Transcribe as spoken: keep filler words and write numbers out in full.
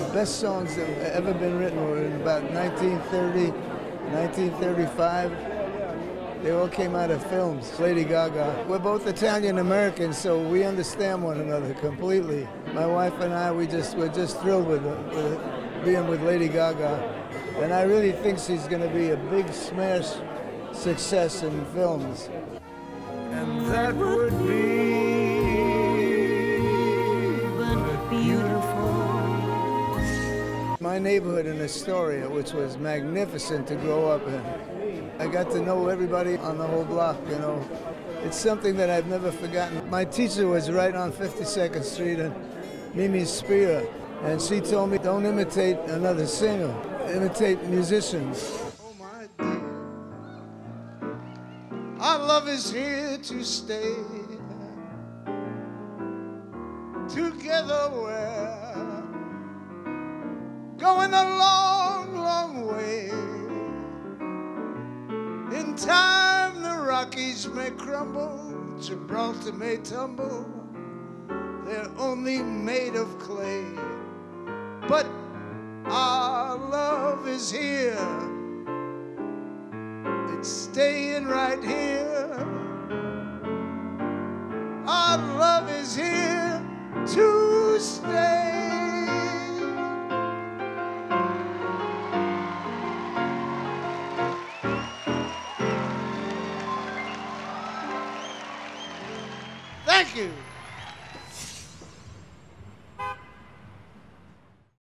The best songs that have ever been written were in about nineteen thirty, nineteen thirty-five. They all came out of films. Lady Gaga. We're both Italian-American, so we understand one another completely. My wife and I, we just, we're just thrilled with, with being with Lady Gaga. And I really think she's going to be a big smash success in films. And that would be but beautiful. My neighborhood in Astoria, which was magnificent to grow up in. I got to know everybody on the whole block, you know. It's something that I've never forgotten. My teacher was right on fifty-second Street, and Mimi Spira, and she told me, don't imitate another singer, imitate musicians. Oh my dear, our love is here to stay. Together we're going a long, long way. In time the Rockies may crumble, Gibraltar may tumble, they're only made of clay. But our love is here, it's staying right here. Our love is here to stay. Thank you.